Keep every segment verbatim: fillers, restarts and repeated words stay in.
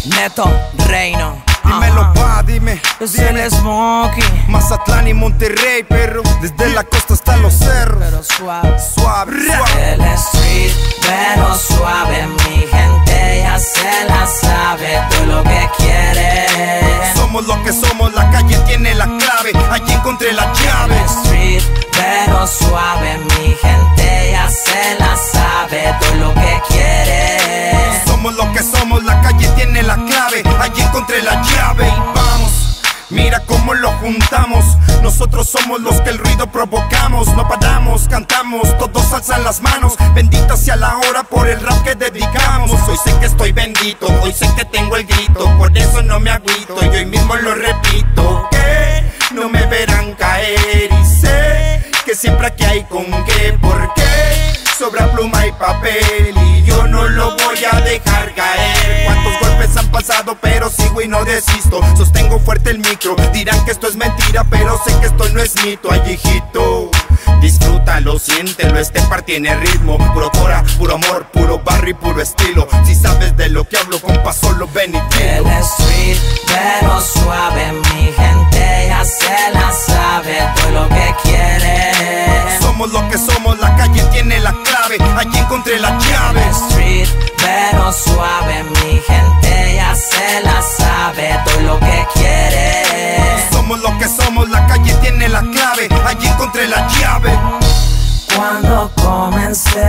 Soy Neto Reyno. Dímelo, pa, dime. Es dime. El Smoky. Mazatlán y Monterrey, perro. Desde la costa hasta los cerros. Pero suave, suave, suave. El street, pero suave. Mi gente ya se la sabe. Tú lo que quieres. Somos lo que somos. La calle tiene la clave. Allí encontré la llave. El street, pero suave. Mi gente ya se la sabe. Tú lo que quieres. Somos lo que somos. La calle tiene la clave. Allí encontré la llave y vamos, mira cómo lo juntamos. Nosotros somos los que el ruido provocamos. No paramos, cantamos, todos alzan las manos. Bendita sea la hora por el rap que dedicamos. Hoy sé que estoy bendito, hoy sé que tengo el grito. Por eso no me agüito y hoy mismo lo repito. Que no me verán caer y sé que siempre aquí hay con qué. Porque sobra pluma y papel y yo no lo voy a dejar caer. ¿Cuántos golpes han pasado? Pero sigo y no desisto. Sostengo fuerte el micro. Dirán que esto es mentira, pero sé que esto no es mito. Ay, hijito, disfrútalo, siéntelo, este par tiene ritmo. Puro cora, puro amor, puro barrio y puro estilo. Si sabes de lo que hablo, compa, solo ven y dilo. El street, pero suave. Mi gente ya se la sabe. Todo lo que quieren. Somos lo que somos, la calle tiene la clave. Allí encontré la llave. El street, pero suave. Mi gente ya se la sabe. Todo lo que quieren. Somos lo que somos, la calle tiene la clave. Allí encontré la llave. Cuando comencé,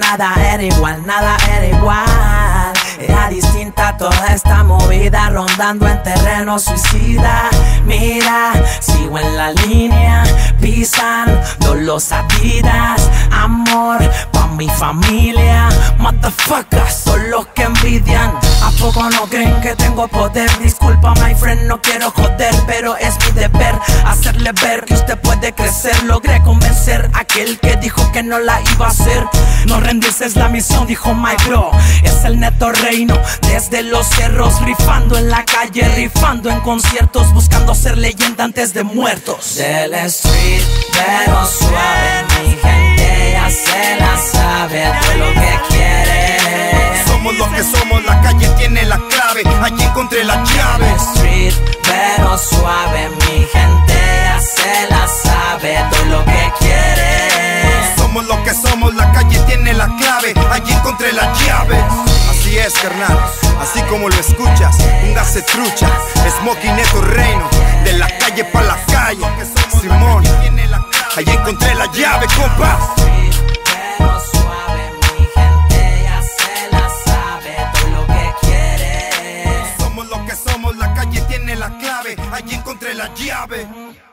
nada era igual, nada era igual. Era distinta toda esta movida, rondando en terreno suicida. Mira, sigo en la línea, pisando los Adidas. Amor pa' mi familia, motherfuckers son los que envidian. ¿A poco no creen que tengo poder? Disculpa, my friend, no quiero joder, pero es mi deber hacerle ver que usted puede crecer. Logré convencer a aquel que dijo que no la iba a hacer. No rendirse es la misión, dijo Mike, bro. Es el Neto Reyno, desde los cerros, rifando en la calle, rifando en conciertos, buscando ser leyenda antes de muertos. Del street, pero suave. Mi gente ya se la sabe, todo lo que quiere. Somos lo que somos, la calle tiene la clave. Allí encontré la llave. Del street, pero suave. Mi gente ya se la sabe, todo lo que quiere. Somos lo que somos, la calle tiene la clave. Allí encontré la llave. Así es, carnal, así como lo escuchas, póngase trucha. Smoky, Neto Reyno, de la calle pa' la calle. Simón, ahí encontré la llave, compa. Somos lo que somos, la calle tiene la clave. Allí encontré la llave.